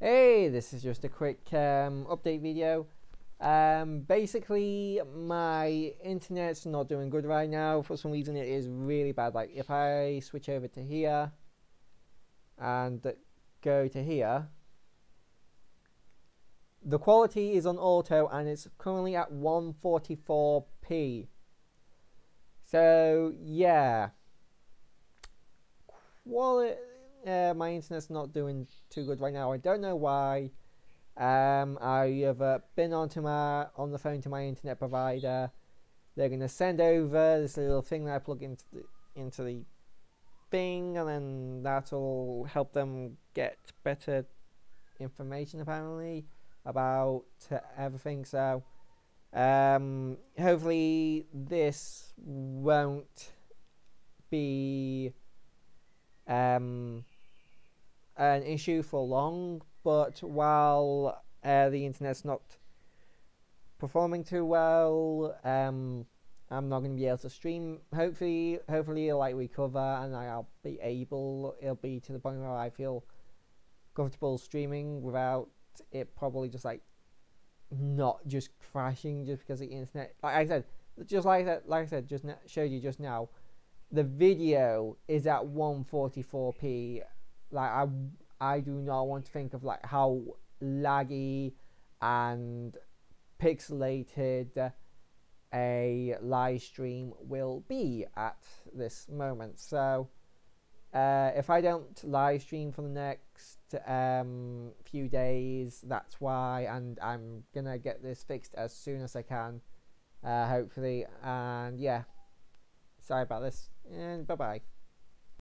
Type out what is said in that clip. Hey, this is just a quick update video. Basically my internet's not doing good right now. For some reason it is really bad. Like if I switch over to here and go to here, the quality is on auto and it's currently at 144p. So yeah, my internet's not doing too good right now. I don't know why. I have been on the phone to my internet provider. They're going to send over this little thing that I plug into the thing, and then that'll help them get better information apparently about everything. So hopefully this won't be an issue for long, but while the internet's not performing too well, I'm not going to be able to stream. Hopefully it'll like recover and it'll be to the point where I feel comfortable streaming without it probably just like not just crashing just because the internet. Like I said, just showed you just now, the video is at 144p. Like I do not want to think of like how laggy and pixelated a live stream will be at this moment. So if I don't live stream for the next few days, that's why, and I'm gonna get this fixed as soon as I can, hopefully. And yeah, sorry about this, and bye bye.